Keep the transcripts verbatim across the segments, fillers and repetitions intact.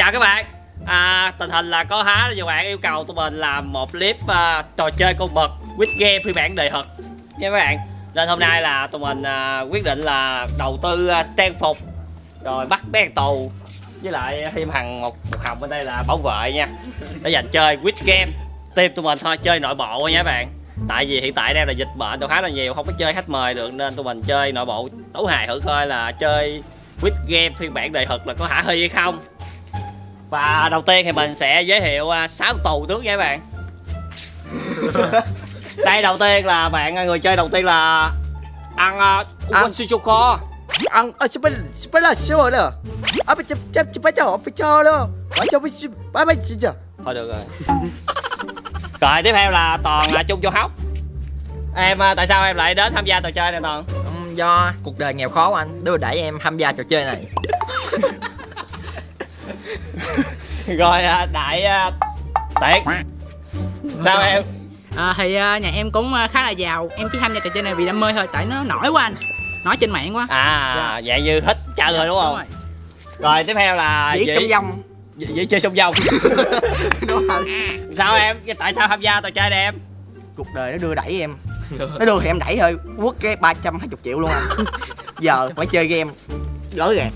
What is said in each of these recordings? Chào các bạn. À, tình hình là có há nhiều bạn yêu cầu tụi mình làm một clip uh, trò chơi con mực Squid Game phiên bản đời thực nha các bạn. Nên hôm nay là tụi mình uh, quyết định là đầu tư uh, trang phục rồi bắt bé tù với lại thêm hằng một, một hồng bên đây là bảo vệ nha, để dành chơi Squid Game. Team tụi mình thôi chơi nội bộ nha các bạn. Tại vì hiện tại đang là dịch bệnh tụi khá là nhiều, không có chơi khách mời được nên tụi mình chơi nội bộ tấu hài thử coi là chơi Squid Game phiên bản đời thực là có hả hơi hay không. Và đầu tiên thì mình sẽ giới thiệu sáu tù trước nha các bạn. Đây đầu tiên là bạn người chơi đầu tiên là ăn uống Shizuko. Ăn ở Super Super là siêu nữa. Ở bên chép chép cho bị cho luôn. Bỏ cho bị bye bye chị. Thôi được rồi. Rồi tiếp theo là Toàn là chung vô hóc. Em tại sao em lại đến tham gia trò chơi này Toàn? Do cuộc đời nghèo khó của anh đưa đẩy em tham gia trò chơi này. Rồi đại tiện sao em? À, thì nhà em cũng khá là giàu, em chỉ tham gia trò chơi này vì đam mê thôi, tại nó nổi quá anh, nói trên mạng quá. À dạ như thích trả lời đúng không? Đúng rồi. Rồi tiếp theo là dĩ trong vòng dĩ chơi sông vòng. Đúng rồi. Sao em, tại sao tham gia trò chơi này em? Cuộc đời nó đưa đẩy em, nó đưa thì em đẩy thôi, quất cái ba trăm hai mươi triệu luôn anh. Giờ phải chơi game gỡ gạt.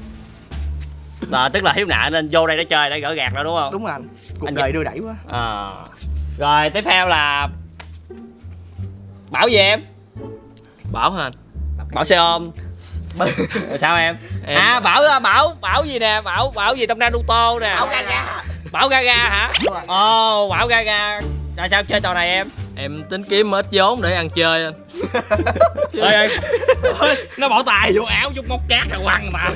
Là, tức là hiếu nạ nên vô đây để chơi để gỡ gạt đó đúng không? Đúng rồi anh, cuộc anh đời đưa đẩy quá. À. Rồi tiếp theo là Bảo gì em? Bảo hả anh? Bảo xe ôm. Sao em? em? À Bảo Bảo Bảo gì nè, Bảo Bảo gì trong Naruto nè. Bảo Gaga. Bảo Gaga hả? Ồ, oh, Bảo Gaga. Tại sao chơi trò này em? Em tính kiếm ít vốn để ăn chơi anh. Ê, nó bỏ tài vô áo chút móc cát là quăng mà.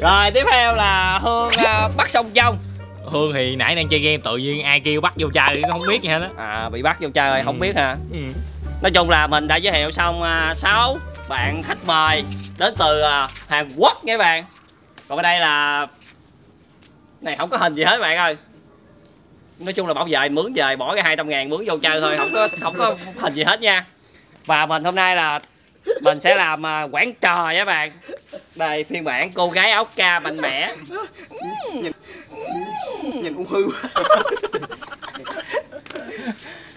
Rồi tiếp theo là Hương uh, bắt sông dông. Hương thì nãy đang chơi game tự nhiên ai kêu bắt vô chơi không biết gì hết á. À bị bắt vô chơi rồi, ừ. Không biết hả? Ừ. Nói chung là mình đã giới thiệu xong uh, sáu bạn khách mời đến từ uh, Hàn Quốc nha các bạn. Còn ở đây là này không có hình gì hết bạn ơi. Nói chung là bảo vệ mướn về bỏ cái hai trăm ngàn mướn vô chơi thôi, không có không có hình gì hết nha. Và mình hôm nay là mình sẽ làm quảng trò nha các bạn. Đây phiên bản cô gái áo ca mạnh mẽ. Nhìn nhìn cũng hư quá.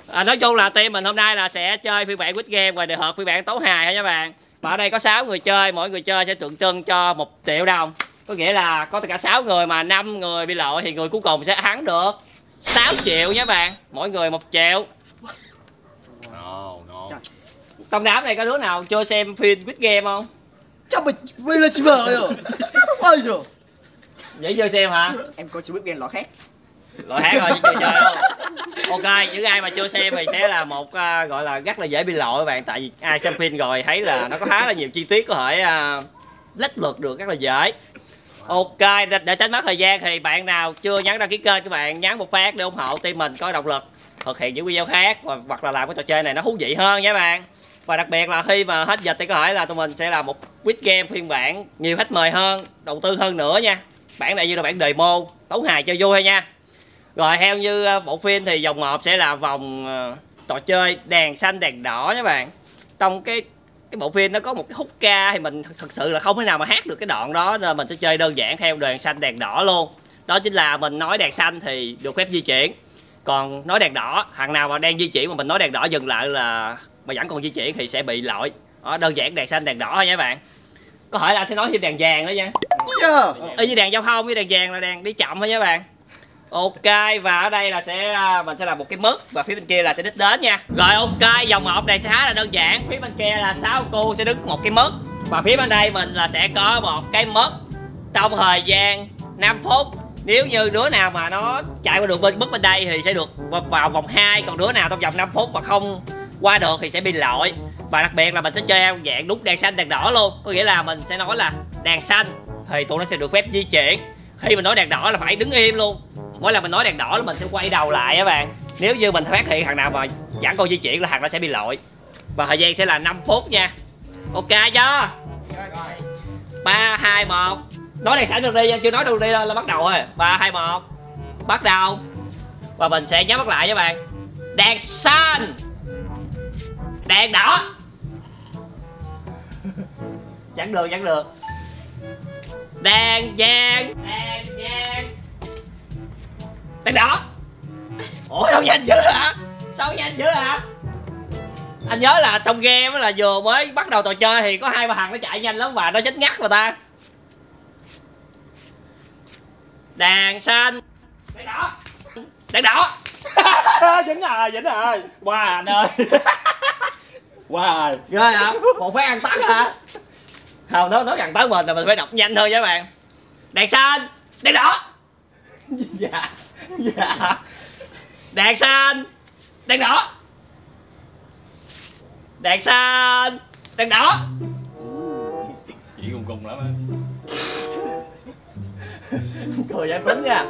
À, nói chung là team mình hôm nay là sẽ chơi phiên bản Squid Game và đề hợp phiên bản tấu hài thôi nha các bạn. Và ở đây có sáu người chơi, mỗi người chơi sẽ tượng trưng cho một triệu đồng. Có nghĩa là có tất cả sáu người mà năm người bị lội thì người cuối cùng sẽ thắng được sáu triệu nha bạn, mỗi người một triệu. Trong đám này có đứa nào chưa xem phim Squid Game không? Chắc mình quay lên rồi. Ôi giời. Vậy chưa xem hả? Em coi Squid Game loại khác. Loại khác rồi chưa chơi đâu. Ok, những ai mà chưa xem thì sẽ là một uh, gọi là rất là dễ bị lội bạn, tại vì ai xem phim rồi thấy là nó có khá là nhiều chi tiết có thể uh, lách luật được rất là dễ. Ok, để, để tránh mất thời gian thì bạn nào chưa nhấn đăng ký kênh các bạn nhấn một phát để ủng hộ team mình có động lực thực hiện những video khác và hoặc là làm cái trò chơi này nó thú vị hơn nha bạn. Và đặc biệt là khi mà hết dịch thì có thể là tụi mình sẽ làm một Squid Game phiên bản nhiều khách mời hơn, đầu tư hơn nữa nha. Bản này như là bản demo, tấu hài cho vui thôi nha. Rồi theo như bộ phim thì vòng một sẽ là vòng trò chơi đèn xanh đèn đỏ nha bạn. Trong cái cái bộ phim nó có một cái khúc ca thì mình thật sự là không thể nào mà hát được cái đoạn đó, nên mình sẽ chơi đơn giản theo đèn xanh đèn đỏ luôn. Đó chính là mình nói đèn xanh thì được phép di chuyển, còn nói đèn đỏ, thằng nào mà đang di chuyển mà mình nói đèn đỏ dừng lại là mà vẫn còn di chuyển thì sẽ bị lỗi. Đó, đơn giản đèn xanh đèn đỏ thôi nha các bạn. Có thể là anh sẽ nói thêm đèn vàng nữa nha. Ở với đèn giao thông với đèn vàng là đèn đi chậm thôi nha các bạn. Ok, và ở đây là sẽ mình sẽ làm một cái mức và phía bên kia là sẽ đích đến nha. Rồi ok, vòng một này sẽ khá là đơn giản, phía bên kia là sáu cô sẽ đứng một cái mức và phía bên đây mình là sẽ có một cái mức trong thời gian năm phút. Nếu như đứa nào mà nó chạy qua được bên mức bên đây thì sẽ được vào vòng hai, còn đứa nào trong vòng năm phút mà không qua được thì sẽ bị lỗi. Và đặc biệt là mình sẽ chơi theo dạng đúng đèn xanh đèn đỏ luôn, có nghĩa là mình sẽ nói là đèn xanh thì tụi nó sẽ được phép di chuyển, khi mình nói đèn đỏ là phải đứng im luôn. Mỗi lần mình nói đèn đỏ là mình sẽ quay đầu lại các bạn. Nếu như mình phát hiện thằng nào mà chẳng còn di chuyển là thằng nó sẽ bị lỗi. Và thời gian sẽ là năm phút nha. Ok chưa? ba, hai, một. Nói đèn xanh được đi, chưa nói được đi là bắt đầu rồi. ba, hai, một. Bắt đầu. Và mình sẽ nhắm mắt lại các bạn. Đèn xanh. Đèn đỏ. Chẳng được, chẳng được. Đèn vàng. Đèn vàng. Tên đó. Ủa sao nhanh dữ hả? Sao nhanh dữ hả? Anh nhớ là trong game là vừa mới bắt đầu trò chơi thì có hai ba thằng nó chạy nhanh lắm và nó chết ngắt mà ta. Đàn xanh. Tên đó. Tên đó. Dính rồi, dính rồi. Qua wow, anh ơi. Qua wow. Rồi. Rồi hả? Một phải ăn tắt hả? Không, nó nói gần tới mình là mình phải đọc nhanh thôi các bạn. Đèn xanh, đèn đỏ. Dạ, dạ. Đèn xanh, đèn đỏ. Đèn xanh, đèn đỏ. Chị cùng cùng lắm á. Cười giải tính nha.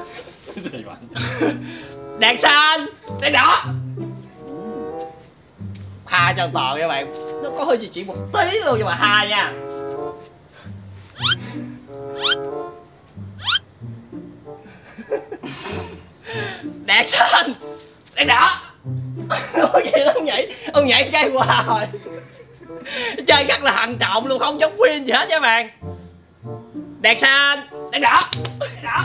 Đèn xanh, đèn đỏ. Hai cho tờ các bạn. Nó có hơi di chuyển một tí luôn nhưng mà hai nha. Đèn xanh, đèn đỏ. Ôi vậy ông nhảy, ông nhảy cái qua rồi. Chơi rất là hận trọng luôn, không chống win gì hết các bạn. Đèn xanh, đèn đỏ, đèn đỏ.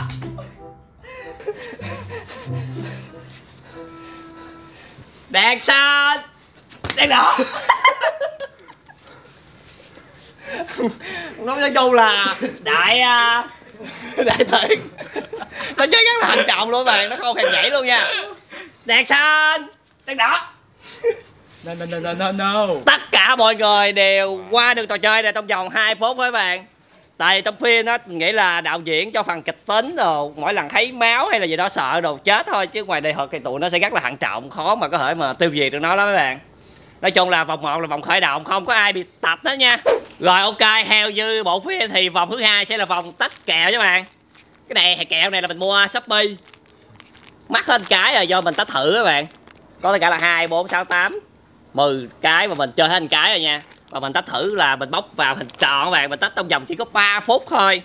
Đèn xanh, đèn đỏ. Nói chung là đại đại thiện. Nó chơi rất là hành trọng luôn bạn, nó không hề nhảy luôn nha. Đèn xanh, đèn đỏ. No, no, no, no, no. Tất cả mọi người đều qua được trò chơi này trong vòng hai phút với bạn. Tại trong phim á, nghĩ là đạo diễn cho phần kịch tính rồi, mỗi lần thấy máu hay là gì đó sợ đồ chết thôi, chứ ngoài đời thật thì tụi nó sẽ rất là thận trọng, khó mà có thể mà tiêu diệt được nó lắm các bạn. Nói chung là vòng một là vòng khởi động, không có ai bị tập hết nha. Rồi ok, theo như bộ phim thì vòng thứ hai sẽ là vòng tách kèo các bạn. Cái này hạt kẹo này là mình mua Shopee, mắc hết cái rồi do mình tách thử các bạn. Có tất cả là hai, bốn, sáu, tám, mười cái mà mình chơi hết cái rồi nha. Và mình tách thử là mình bóc vào hình tròn các bạn, mình tách trong vòng chỉ có ba phút thôi.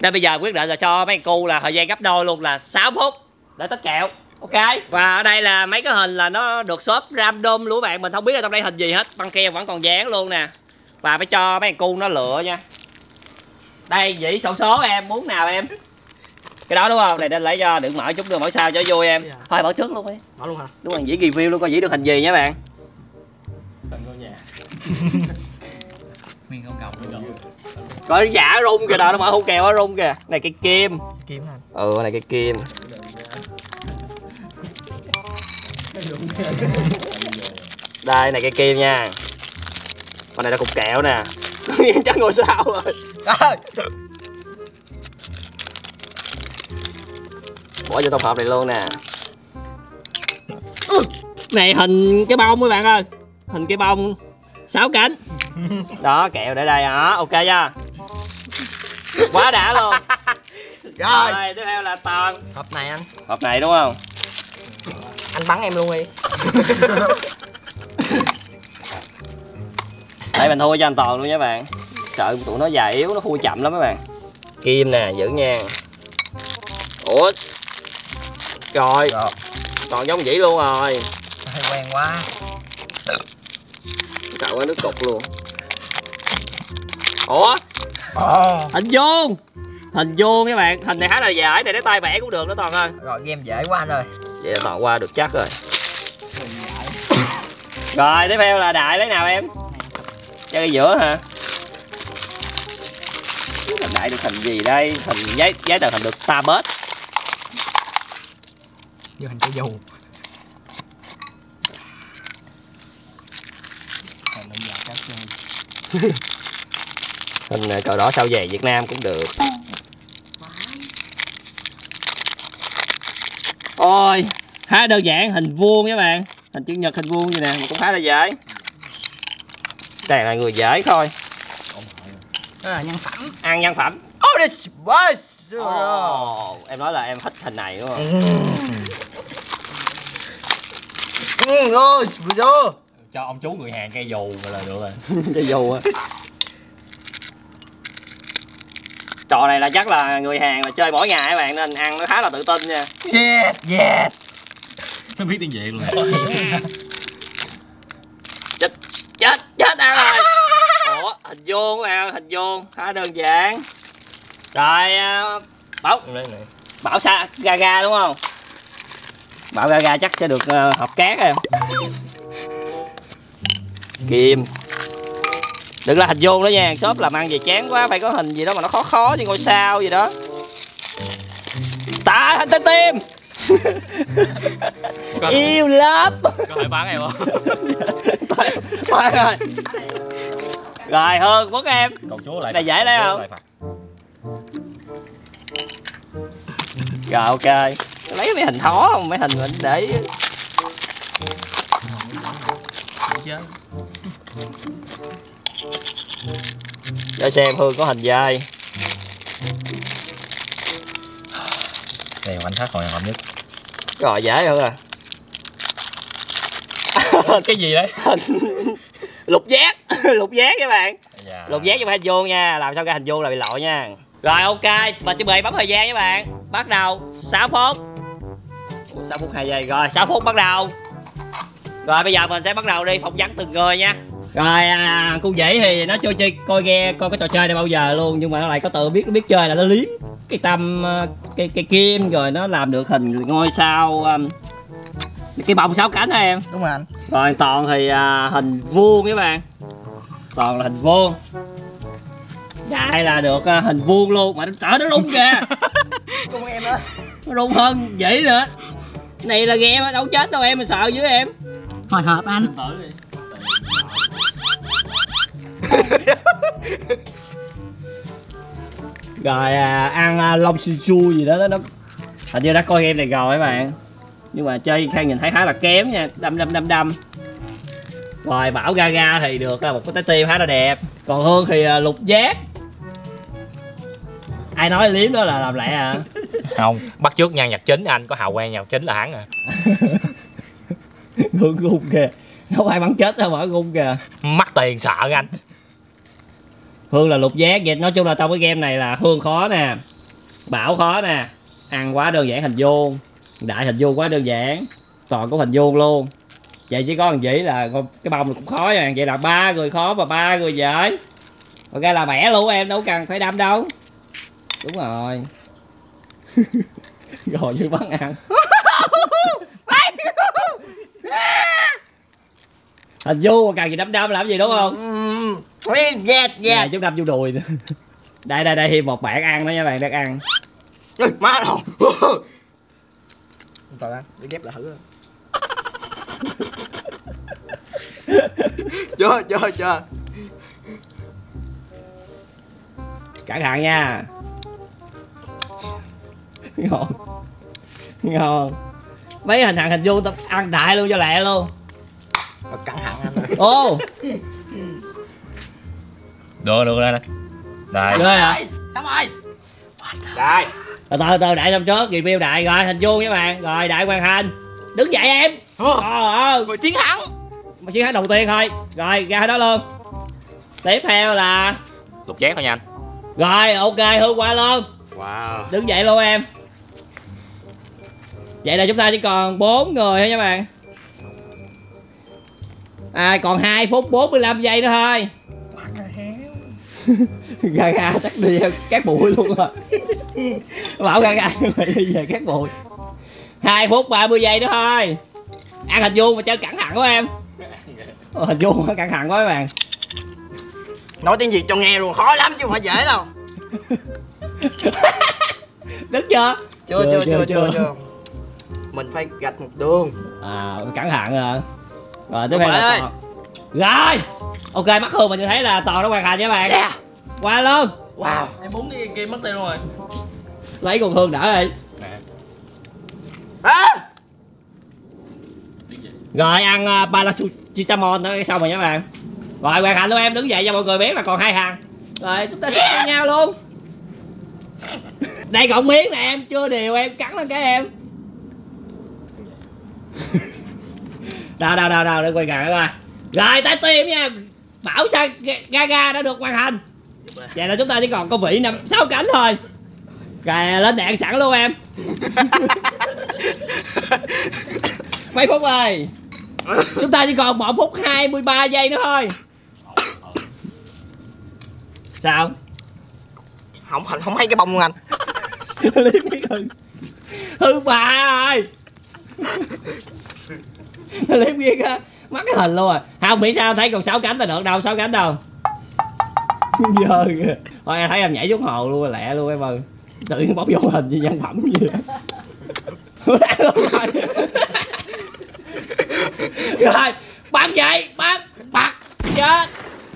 Nên bây giờ quyết định là cho mấy cô là thời gian gấp đôi luôn là sáu phút để tách kẹo. Ok. Và ở đây là mấy cái hình là nó được shop random luôn các bạn, mình không biết là trong đây hình gì hết, băng keo vẫn còn dán luôn nè. Và phải cho mấy cô nó lựa nha. Đây dĩ sổ số em, muốn nào em? Cái đó đúng không? Này nên lấy cho, đừng mở chút nữa, mở sao cho vui em. Thôi mở trước luôn đi. Mở luôn hả? Đúng rồi, dĩ review luôn coi dĩ được hình gì nha bạn. Coi giả rung kìa, đó nó mở hũ kèo nó rung kìa. Này cái kim. Kim hả? Ừ, này cái kim. Đây này cái kim nha. Con này là cục kẹo nè. Chắc ngồi sao rồi. Bỏ vô trong hộp này luôn nè. Này hình cái bông mấy bạn ơi. Hình cái bông sáu cánh. Đó kẹo để đây hả? Ok chưa? Quá đã luôn. Rồi. Rồi tiếp theo là Toàn. Hộp này anh. Hộp này đúng không? Anh bắn em luôn đi. Để mình thua cho anh Toàn luôn nha bạn. Sợ tụi nó già yếu nó thua chậm lắm các bạn. Kim nè, giữ nha. Ủa. Trời. Được. Toàn giống vậy luôn rồi. Hay quen quá. Cậu quá nước cục luôn. Ủa ờ. Hình vuông. Hình vuông các bạn. Hình này khá là dễ. Này để tay vẽ cũng được đó Toàn ơi. Rồi game dễ quá anh ơi. Vậy là Toàn qua được chắc rồi. Rồi tiếp theo là Đại lấy nào em? Chơi cái giữa hả? Đại được hình gì đây? Hình giấy, giấy tờ hình được ta bớt. Như hình cái dù. Hình này cờ đỏ sao về Việt Nam cũng được. Ôi khá đơn giản, hình vuông các bạn. Hình chữ nhật hình vuông như nè mà cũng khá là dễ. Đây là người dễ thôi. Đó là nhân phẩm. Ăn nhân phẩm. Oh, em nói là em thích hình này đúng không? Cho ông chú người Hàn cây dù là được rồi. Cây dù á. Trò này là chắc là người Hàn là chơi mỗi ngày các bạn nên ăn nó khá là tự tin nha. Yeah, yeah. Nó biết tiếng Việt luôn. Chết, chết, chết ăn rồi. Ủa, hình vuông các bạn, hình vuông, khá đơn giản. Rồi, Bảo. Bảo xa, Gaga đúng không? Bảo ra ra chắc sẽ được uh, hộp cát em. Kìm. Đừng là hình vuông đó nha, shop làm ăn về chán quá, phải có hình gì đó mà nó khó khó như ngôi sao gì đó. Tạ hình tên tim. Yêu lớp. Có thể bán em không? Thôi rồi. Rồi hơn quất em. Cậu chúa lại. Này dễ đấy không? Rồi ok. Lấy mấy hình thó không? Mấy hình mình để cho xem Hương có hình dai. Đây anh thắt hồi hợp nhất. Rồi dễ hơn à. Cái gì đấy? Lục giác. Lục giác các bạn. Dạ. Lục giác cho phải hình vuông nha. Làm sao ra hình vuông là bị lộ nha. Rồi ok, mình chuẩn bị bấm thời gian các bạn. Bắt đầu sáu phút. Ủa, sáu phút hai giây. Rồi sáu phút bắt đầu. Rồi bây giờ mình sẽ bắt đầu đi phỏng vấn từng người nha. Rồi à, con dễ thì nó chơi chơi coi ghe coi cái trò chơi này bao giờ luôn, nhưng mà nó lại có tự biết biết chơi là nó liếm cái tâm cái cái kim, rồi nó làm được hình ngôi sao cái bông sáu cánh hả em? Đúng rồi anh. Rồi toàn thì à, hình vuông các bạn, toàn là hình vuông. Đây là được à, hình vuông luôn mà nó nó rung kìa. Rung em đó. Nó rung hơn dễ nữa. Này là ghe đâu chết đâu em, mà sợ dữ em. Hồi hộp anh. Rồi à, ăn à, long su su gì đó, nó hình như đã coi game này rồi các bạn, nhưng mà chơi khang nhìn thấy khá là kém nha. Đâm đâm đâm đâm. Rồi Bảo Ga Ga thì được à, một cái trái tim khá là đẹp. Còn Hương thì à, lục giác. Ai nói liếm đó là làm lẹ à? Không, bắt trước nhan nhạc chính anh, có hào quang nhạc chính là hắn à. Hương gung kìa, không ai bắn chết đâu mà gung kìa, mắc tiền sợ anh. Hương là lục giác vậy. Nói chung là trong cái game này là Hương khó nè, Bảo khó nè. Ăn quá đơn giản hình vuông, đại hình vuông quá đơn giản, toàn có hình vuông luôn. Vậy chỉ có thằng Vĩ là cái bông cũng khó nha. Vậy là ba người khó và ba người dễ. Ok là mẻ luôn em, đâu cần phải đâm đâu. Đúng rồi. Rồi như bắn ăn. Hình vuông cần gì đâm đâm làm gì đúng không? Dạ dạ. Chúng đâm vô đùi. Đây đây đây thì một bạn ăn đó nha bạn, đang ăn. Má đâu. Tao ăn, để ghép lại thử. Chưa chưa chưa. Cẩn thận nha. Ngon. Ngon. Mấy hình hàng hình vuông tao ăn đại luôn cho lẹ luôn. Cẩn thận anh. Ô. Được được lên. Đây. Rồi hả? Xong rồi. Đây. Từ từ từ đại xong trước, review đại rồi, hình vuông các bạn. Rồi đại hoàn thành. Đứng dậy em. Ờ ờ, rồi chiến thắng. Mà chiến thắng đầu tiên thôi. Rồi ra đó luôn. Tiếp theo là lục giác thôi nha anh. Rồi ok Hương qua luôn. Wow. Đứng dậy luôn em. Vậy là chúng ta chỉ còn bốn người thôi nha bạn. À còn hai phút bốn mươi lăm giây nữa thôi. Gà Gà chắc đi cát bụi luôn rồi. Bảo Gà Gà đi về cát bụi. Hai phút ba mươi giây nữa thôi. Ăn hình vuông mà chơi cẩn thận quá em. Hình vuông cẩn thận quá các bạn. Nói tiếng Việt cho nghe luôn, khó lắm chứ không phải dễ đâu. Đứng chưa? Chưa chưa chưa chưa chưa. Mình phải gạch một đường. À cẩn thận rồi. Rồi tiếp theo là còn... Rồi ok mắt Hương mình thấy là toàn nó hoàn thành nha bạn. Yeah. Qua luôn. Wow em muốn cái game mất tiêu luôn rồi. Lấy con Hương đỡ đi. À. Rồi ăn uh, paracetamol nữa xong rồi nha bạn. Rồi hoàn thành luôn em, đứng dậy cho mọi người biết là còn hai hàng. Rồi chúng ta sẽ yeah. nhau luôn. Đây cộng miếng nè em, chưa đều em cắn lên cái em. Đâu đâu đâu đâu để quay gà coi. Rồi tới tim nha. Bảo sang Ga Ga đã được hoàn thành. Vậy là chúng ta chỉ còn có vị năm sáu cánh thôi. Rồi lên đạn sẵn luôn em. Mấy phút rồi? Chúng ta chỉ còn một phút hai mươi ba giây nữa thôi. Sao? Không không thấy cái bông luôn anh. Liếm cái hư. Hư bà ơi. Clip ghê á, mắc cái hình luôn rồi. Không biết sao thấy còn sáu cánh là được đâu, sáu cánh đâu. Giờ kìa. Thôi thấy em nhảy xuống hồ luôn, lẹ luôn em ơi. Tự nhiên bóc vô hình như nhân phẩm gì vậy. Rồi, bắn vậy, bắn, bắn, chết.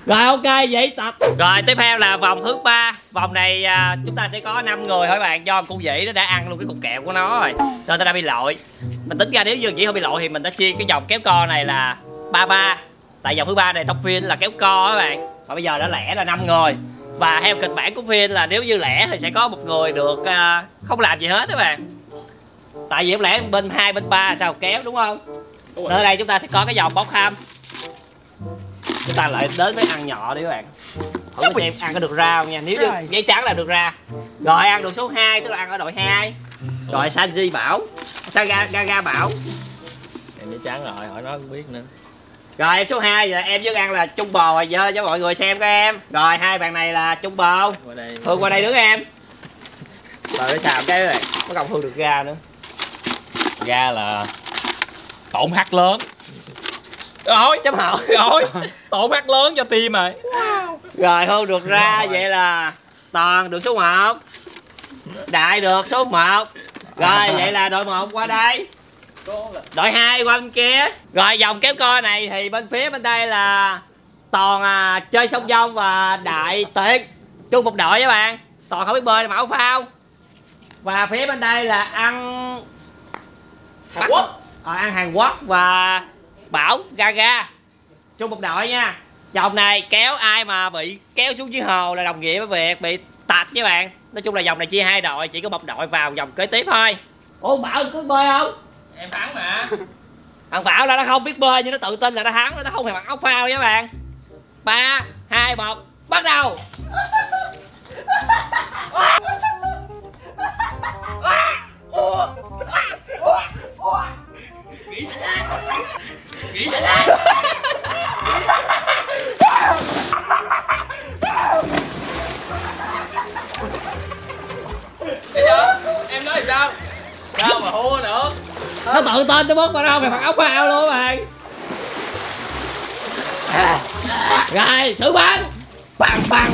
Rồi ok vậy tập. Rồi tiếp theo là vòng thứ ba. Vòng này à, chúng ta sẽ có năm người thôi bạn. Do con dĩ nó đã ăn luôn cái cục kẹo của nó rồi nên ta đã bị lội. Mình tính ra nếu như dĩ không bị lội thì mình đã chia cái vòng kéo co này là ba ba. Tại vòng thứ ba này tóc viên là kéo co các bạn. Và bây giờ đã lẻ là năm người. Và theo kịch bản của phim là nếu như lẻ thì sẽ có một người được à, không làm gì hết các bạn. Tại vì em lẻ bên hai bên ba sao kéo đúng không? Đúng. Ở đây chúng ta sẽ có cái vòng bóc ham. Chúng ta lại đến với ăn nhỏ đi các bạn. Không xem ăn có được ra không nha. Nếu như giấy trắng là được ra. Rồi ăn được số hai tức là ăn ở đội hai. Rồi Sanji bảo, Gaga bảo. Em giấy trắng rồi, hỏi nó cũng biết nữa. Rồi em số hai giờ em với ăn là chung bồ rồi giờ cho mọi người xem các em. Rồi hai bạn này là chung bồ. Hương qua đây đứng em. Rồi để xàm cái này, có cộng Hương được ra nữa. Ra là tổn hắc lớn. Rồi chấm hỏi rồi. Tổn hắc lớn cho tim rồi. Wow. Rồi Hương được ra rồi. Vậy là Toàn được số một. Đại được số một. Rồi à. Vậy là đội một qua đây. Đội hai qua bên kia. Rồi vòng kéo co này thì bên phía bên đây là Toàn à, chơi song dông và Đại Tuyệt chung một đội các bạn. Toàn không biết bơi mà áo phao. Và phía bên đây là ăn Hàn Bắc... Quốc à, ăn Hàn Quốc và Bảo Gaga chung một đội nha. Vòng này kéo ai mà bị kéo xuống dưới hồ là đồng nghĩa với việc bị tạt với bạn. Nói chung là vòng này chia hai đội, chỉ có một đội vào vòng kế tiếp thôi. Ô Bảo cứ bơi không? Em thắng mà. Thằng Bảo là nó không biết bơi nhưng nó tự tin là nó thắng, nó không hề mặc áo phao nha các bạn. ba hai một bắt đầu. Nghĩ lên. Cái đó, em nói sao? Sao mà hô nữa? Nó tự tên tới mức mà đâu mày mặc áo phao luôn mày. À. Rồi, xử bắn. Băng băng.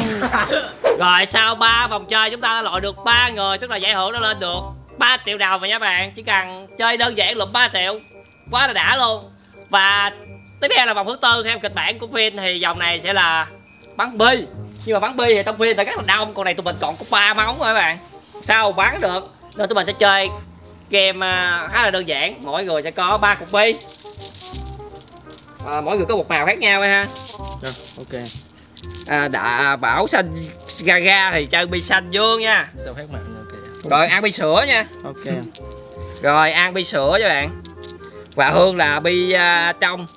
Rồi sau ba vòng chơi chúng ta đã loại được ba người, tức là giải thưởng nó lên được ba triệu đồng rồi nha bạn. Chỉ cần chơi đơn giản lụm ba triệu. Quá là đã luôn. Và tiếp theo là vòng thứ tư theo kịch bản của phim thì vòng này sẽ là bắn bi. Nhưng mà bắn bi thì trong phim là các thằng đông, còn này tụi mình còn có ba móng thôi các bạn. Sao bắn được? Nên tụi mình sẽ chơi game khá là đơn giản, mỗi người sẽ có ba cục bi. À, mỗi người có một màu khác nhau thôi ha. Được, ok. À, đã Bảo xanh Gaga thì chơi bi xanh dương nha. Sao khác màu nha, ok. Rồi ăn bi sữa nha. Ok. Rồi ăn bi sữa cho bạn. Và Hương là bi uh, trong.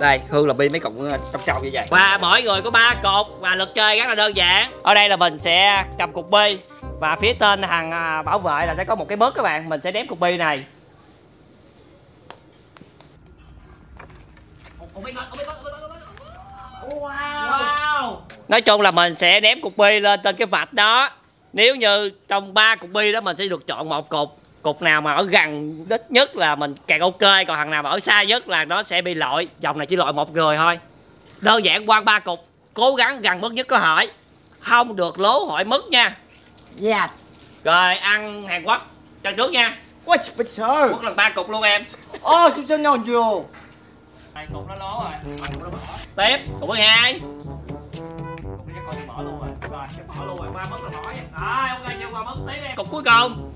Đây, Hương là bi mấy cục trong trong như vậy. Và mỗi người có ba cục và luật chơi rất là đơn giản. Ở đây là mình sẽ cầm cục bi và phía tên thằng bảo vệ là sẽ có một cái bớt các bạn, mình sẽ đếm cục bi này. Wow. Nói chung là mình sẽ đếm cục bi lên trên cái vạch đó. Nếu như trong ba cục bi đó mình sẽ được chọn một cục. Cục nào mà ở gần đích nhất là mình càng ok, còn thằng nào mà ở xa nhất là nó sẽ bị lội. Vòng này chỉ lội một người thôi. Đơn giản qua ba cục, cố gắng gần mức nhất có hỏi. Không được lố hỏi mức nha. Dạ. Yeah. Rồi ăn Hàn Quốc cho trước nha. What the fuck? Quốc lần ba cục luôn em. Oh, siêu chân nhau nhiều. Hai cục nó lố rồi, hai cục nó bỏ. Tiếp, cục thứ hai. Cục này coi bỏ luôn rồi. Rồi, chắc bỏ luôn rồi, qua mất là bỏ nha. Rồi, ok chưa qua mất tiếp em. Cục cuối cùng.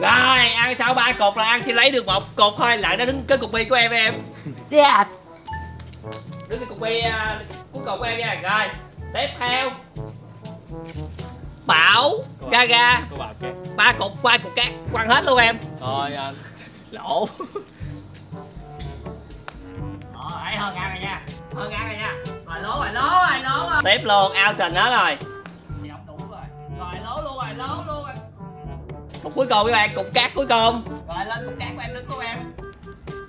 Rồi, ăn sau ba cục là ăn chỉ lấy được một cục thôi, lại nó đứng cái cục bi của em em. Yeah. Đứng cái cục bi uh, cuối cùng của em nha. Rồi, tiếp theo Bảo Gaga ba cục, ba cục cát quăng hết luôn em. Rồi, uh, lỗ. Rồi, hãy hơn ăn rồi nha. Hơn ăn rồi nha. Rồi lố rồi, lố rồi, lố rồi. Tiếp luôn, ao trình hết rồi. Rồi lố luôn rồi, lố luôn rồi. Cục cuối cùng các bạn, cục cát cuối cùng. Rồi lên cục cát của em, đứng của em.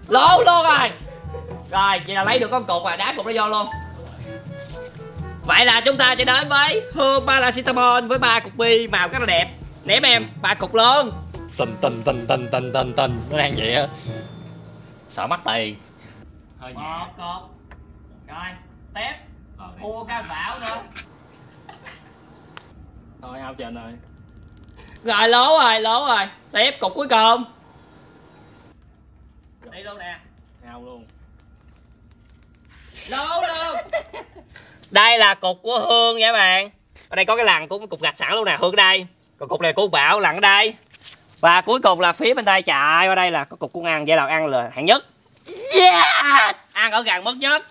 Lố luôn rồi. Rồi, vậy là lấy được con cục rồi, đá cục nó vô luôn. Vậy là chúng ta sẽ đến với hương paracetamol với ba cục bi màu rất là đẹp. Ném em ba cục luôn. Tình tình tình tình tình tình tình nó đang vậy á, sợ mất tiền. Hơi nhẹ cột rồi tép cua cá bảo nữa. Thôi ao trên rồi. Rồi lố rồi lố rồi tép cục cuối cùng đi luôn nè, ao luôn lố luôn. Đây là cục của Hương nha các bạn. Ở đây có cái lằn của cục gạch sẵn luôn nè, Hương ở đây. Còn cục này của Bảo, lằn ở đây. Và cuối cùng là phía bên tay chạy qua đây là có cục của Ăn, vậy là ăn là hạng nhất. Yeah! Ăn ở gần mất nhất.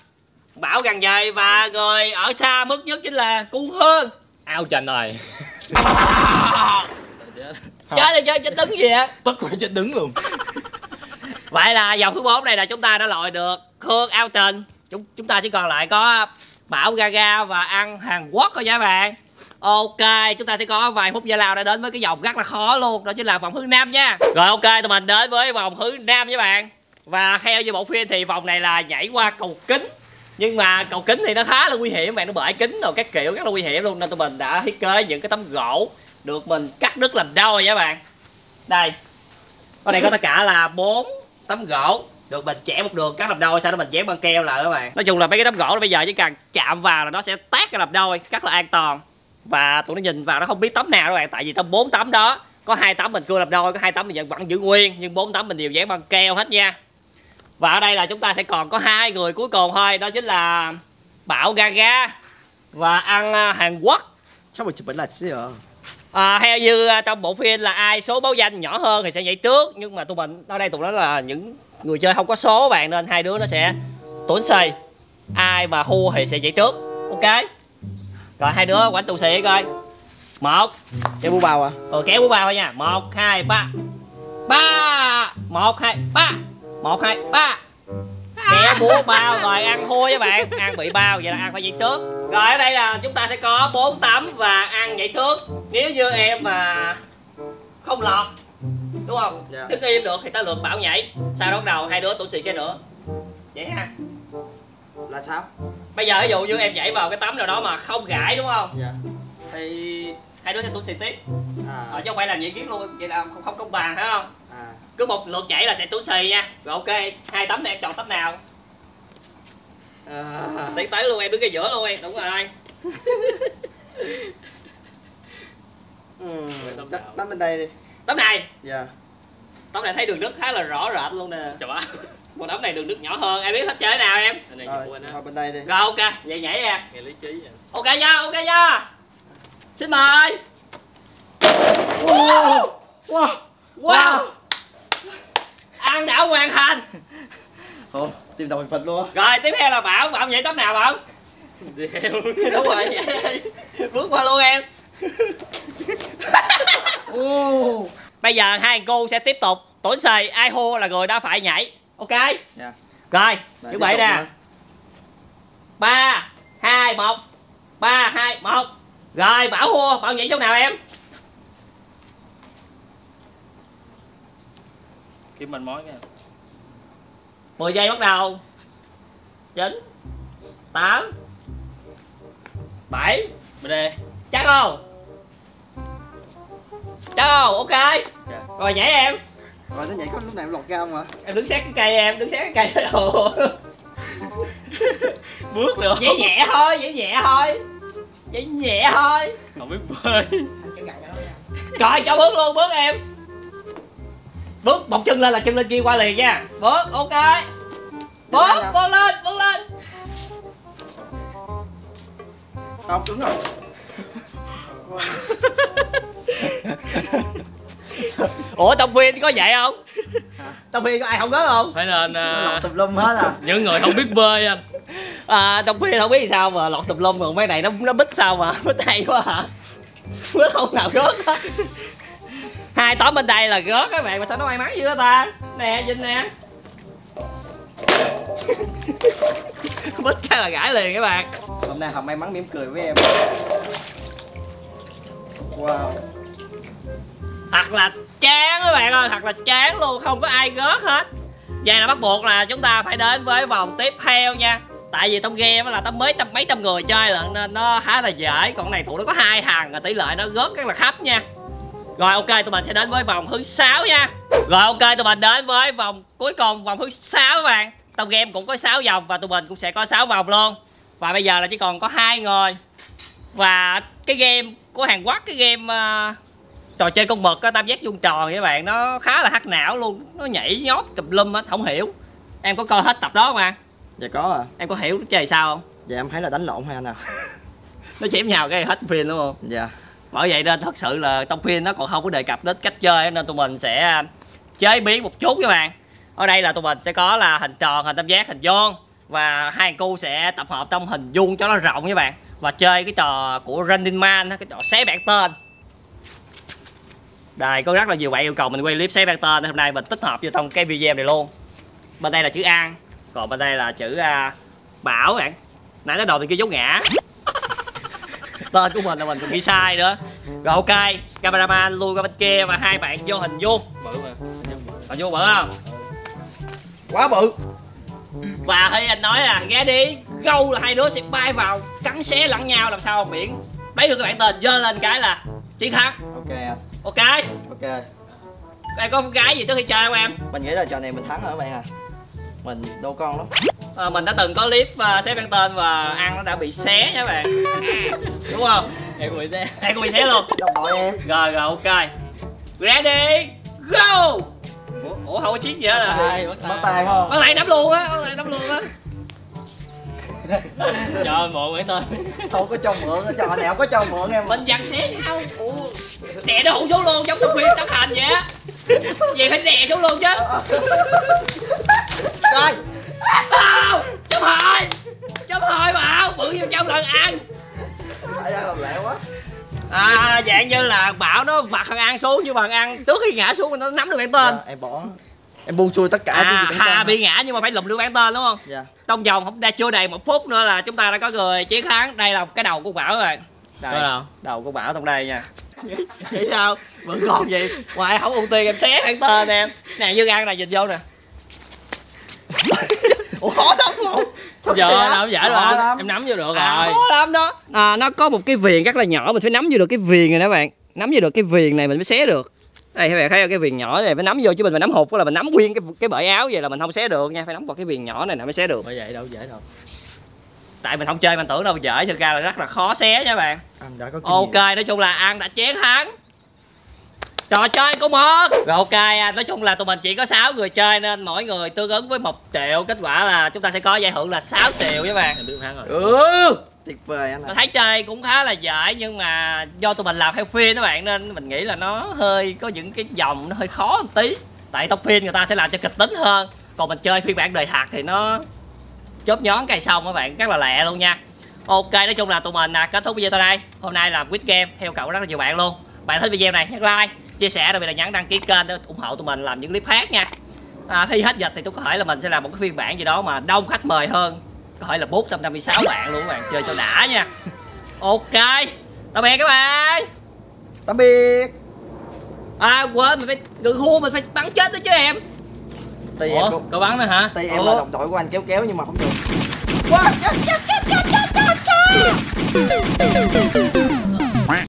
Bảo gần về và người ở xa mất nhất chính là cu Hương. Ao trần rồi. Chết rồi chết, chết đứng gì vậy? Tức quá chết đứng luôn. Vậy là vòng thứ bốn này là chúng ta đã loại được Hương, Ao Trần. Chúng chúng ta chỉ còn lại có Bảo, Gaga và Ăn Hàn Quốc thôi nha bạn. Ok, chúng ta sẽ có vài phút giải lao đã đến với cái vòng rất là khó luôn. Đó chính là vòng thứ năm nha. Rồi ok, tụi mình đến với vòng thứ năm các bạn. Và theo như bộ phim thì vòng này là nhảy qua cầu kính. Nhưng mà cầu kính thì nó khá là nguy hiểm bạn, nó bể kính rồi các kiểu rất là nguy hiểm luôn. Nên tụi mình đã thiết kế những cái tấm gỗ được mình cắt đứt làm đôi các bạn. Đây, ở đây có tất cả là bốn tấm gỗ được mình chẻ một đường cắt làm đôi, sau đó mình dán băng keo lại các bạn. Nói chung là mấy cái tấm gỗ bây giờ chỉ cần chạm vào là nó sẽ tát ra làm đôi, rất là an toàn. Và tụi nó nhìn vào nó không biết tấm nào các bạn, tại vì trong bốn tấm đó có hai tấm mình cưa làm đôi, có hai tấm mình vẫn giữ nguyên, nhưng bốn tấm mình đều dán băng keo hết nha. Và ở đây là chúng ta sẽ còn có hai người cuối cùng thôi, đó chính là Bảo, Gaga và Ăn Hàn Quốc. Sao mà chụp ảnh lại xíu vậy? À, theo như trong bộ phim là ai số báo danh nhỏ hơn thì sẽ nhảy trước, nhưng mà tụi mình ở đây tụi nó là những người chơi không có số bạn, nên hai đứa nó sẽ tuấn xì, ai mà hua thì sẽ nhảy trước. Ok, rồi hai đứa quánh tù xì coi. Một kéo bú bao à? Ừ, kéo bú bao thôi nha. Một hai ba ba, một hai ba, một hai ba. Kéo búa bao rồi Ăn hôi các bạn. Ăn bị bao vậy là Ăn phải dậy trước. Rồi ở đây là chúng ta sẽ có bốn tấm và Ăn dậy trước. Nếu như em mà không lọt, đúng không? Yeah. Đứng im được thì ta lượt Bảo nhảy. Sau đó bắt đầu hai đứa tụi xì kia nữa. Vậy ha. Là sao? Bây giờ ví dụ như em nhảy vào cái tấm nào đó mà không gãi đúng không? Dạ. Yeah. Thì hai đứa sẽ tụi xì tiếp. À. Ờ, chứ không phải làm vậy kiếm luôn, vậy là không, không công bằng phải không? À. Cứ một lượt chạy là sẽ tụi xì nha. Rồi ok, hai tấm này em chọn tấm nào? À. Tí tới luôn em, đứng cái giữa luôn em, đúng rồi. Ừ, tấm, tấm bên đây đi. Tấm này? Dạ. Tấm này thấy đường nước khá là rõ rệt luôn nè. Trời ơi. Một tấm này đường nước nhỏ hơn, ai biết hết chơi nào em? Này rồi, quên thôi bên đây đi. Rồi ok, vậy nhảy em. Nghe lý trí vậy. Ok nha, ok nha. Xin mời. Wow. Wow. Wow. Ăn đã hoàn thành. Ồ, tìm đồng phật luôn. Rồi, tiếp theo là Bảo, Bảo nhảy tấm nào Bảo? Điều. Đúng rồi. Bước qua luôn em. Oh. Bây giờ hai cô sẽ tiếp tục tổn xì, ai hô là người đã phải nhảy. Ok. Yeah. Rồi, chuẩn bị nè. ba hai một. ba hai một. Rồi Bảo hô, Bảo nhảy chỗ nào em? Kiếm mình mối nha. mười giây bắt đầu. chín tám bảy. Bên đây. Chắc không? Đâu, ok. Rồi nhảy em. Rồi nó nhảy có lúc nào em lọt ra không ạ? Em đứng sát cái cây em, đứng sát cái cây. Bước được. Nhảy nhẹ thôi, nhảy nhẹ thôi. Nhảy nhẹ thôi. Không biết bơi. Rồi cho bước luôn, bước em. Bước một chân lên là chân lên kia qua liền nha. Bước, ok. Bước, bước lên, bước lên. Không, cứng rồi. Ủa trong phim có vậy không? Hả? Trong phim có ai không gớt không? Phải nên uh... lọt tùm lum hết à. Những người không biết bơi anh. À, trong phim không biết sao mà lọt tùm lum, rồi mấy này nó nó bít sao mà bít hay quá hả? Bít không nào gớt hết. Hai tóm bên đây là gớt các bạn, mà sao nó may mắn dữ ta? Nè Vinh nè. Bít cái là gãi liền các bạn. Hôm nay Hồng may mắn mỉm cười với em. Wow. Thật là chán các bạn ơi, thật là chán luôn, không có ai gớt hết. Vậy là bắt buộc là chúng ta phải đến với vòng tiếp theo nha. tại vì tông game là tao mới trăm mấy trăm người chơi lận nên nó khá là dễ. Còn này tụi nó có hai thằng tỷ lệ nó góp rất là khắp nha. Rồi ok, tụi mình sẽ đến với vòng thứ sáu nha. Rồi ok, tụi mình đến với vòng cuối cùng, vòng thứ sáu các bạn. Tông game cũng có sáu vòng và tụi mình cũng sẽ có sáu vòng luôn. Và bây giờ là chỉ còn có hai người. Và cái game của Hàn Quốc, cái game uh, trò chơi con mực, tam giác vuông tròn các bạn, nó khá là hắc não luôn, nó nhảy nhót tùm lum á, không hiểu. Em có coi hết tập đó không ạ? Dạ có à. Em có hiểu chơi sao không? Dạ em thấy là đánh lộn hay anh à. Nó chém nhau cái hết phim đúng không? Dạ. Bởi vậy nên thật sự là trong phim nó còn không có đề cập đến cách chơi nên tụi mình sẽ chế biến một chút các bạn. Ở đây là tụi mình sẽ có là hình tròn, hình tam giác, hình vuông và hai cu sẽ tập hợp trong hình vuông cho nó rộng các bạn. Và chơi cái trò của Running Man, cái trò xé bảng tên. Đây có rất là nhiều bạn yêu cầu mình quay clip xé bảng tên, hôm nay mình tích hợp vô trong cái video này luôn. Bên đây là chữ An, còn bên đây là chữ uh, Bảo bạn. Nãy cái đồ mình kêu dấu ngã. Tên của mình là mình còn bị sai nữa. Rồi ok, cameraman lui qua bên kia và hai bạn vô hình vuông. Bự mà. Hình vuông bự không? Quá bự. Và khi anh nói là nghe đi, gâu là hai đứa sẽ bay vào cắn xé lẫn nhau làm sao miễn lấy được các bạn tên dơ lên cái là chiến thắng. Ok anh. Ok. Ok. Em có cái gì trước khi chơi không em? Mình nghĩ là trò này mình thắng hả các bạn à? Mình đô con lắm. À, mình đã từng có clip uh, xé bảng tên và ăn nó đã bị xé nha các bạn. Đúng không? Em cũng bị xé. Em cũng bị xé luôn. Đồng đội em. Rồi rồi ok. Ready go. Ủa, ủa không có chiến gì hết à? Bắt tay không? Bắt tay đấm luôn á, bắt tay đấm luôn á. Trời ơi, mượn bảng tên. Không có cho mượn, trò này không có cho mượn em. Mình dặn xé nhau. Ủa. Đè nó hụt xuống luôn giống tấm phim tấm hành vậy á. Vậy phải đè xuống luôn chứ. Rồi. Không, chấm hồi. Chấm hồi Bảo, bự vô trong lần ăn. Ra làm lẹ quá. À dạng như là Bảo nó vặt thằng An xuống nhưng mà An trước khi ngã xuống nó nắm được bản tên. Dạ, em bỏ. Em buông xuôi tất cả à, cái gì ha, bị ngã nhưng mà phải lùm được bản tên đúng không? Dạ. Trong vòng không đã chưa đầy một phút nữa là chúng ta đã có người chiến thắng. Đây là cái đầu của Bảo rồi. Đây, đầu của Bảo trong đây nha. Vậy sao? Vẫn còn gì? Ngoài không ưu tiên em xé bản tên em. Nè Dương An này nhìn vô nè. Ủa khó lắm luôn. Giờ nó dễ rồi. Em nắm vô được rồi. À, khó lắm đó. À, nó có một cái viền rất là nhỏ, mình phải nắm vô được cái viền này đó bạn. Nắm vô được cái viền này mình mới xé được. Đây các bạn thấy cái viền nhỏ này phải nắm vô chứ mình mà nắm hụt là mình nắm nguyên cái cái bởi áo vậy là mình không xé được nha, phải nắm vào cái viền nhỏ này là mới xé được. Bởi vậy đâu dễ đâu. Tại mình không chơi mình tưởng đâu dễ, thực ra là rất là khó xé nha bạn. Anh đã có ok, nói chung là An đã chén thắng trò chơi của một. Rồi ok, nói chung là tụi mình chỉ có sáu người chơi nên mỗi người tương ứng với một triệu, kết quả là chúng ta sẽ có giải thưởng là sáu triệu các bạn. Ừ, tuyệt vời anh. Mình thấy chơi cũng khá là dễ nhưng mà do tụi mình làm theo phim các bạn nên mình nghĩ là nó hơi có những cái dòng nó hơi khó một tí. Tại tóc phim người ta sẽ làm cho kịch tính hơn, còn mình chơi phiên bản đời thật thì nó chớp nhón cây xong các bạn, rất là lẹ luôn nha. Ok, nói chung là tụi mình à, kết thúc video tại đây. Hôm nay là Squid Game theo cậu rất là nhiều bạn luôn. Bạn thích video này nhấn like, chia sẻ, đặc biệt là nhấn đăng ký kênh để ủng hộ tụi mình làm những clip khác nha. À, khi hết dịch thì tôi có thể là mình sẽ làm một cái phiên bản gì đó mà đông khách mời hơn, có thể là bốn trăm năm mươi sáu bạn luôn các bạn, chơi cho đã nha. Ok, tạm biệt các bạn. Tạm biệt. À quên, mình phải gừ hua, mình phải bắn chết đó chứ em. Tì em cũng... cậu bắn nữa hả? Tì em là đồng đội của anh kéo kéo nhưng mà không được. Wow, chết chết chết chết chết chết.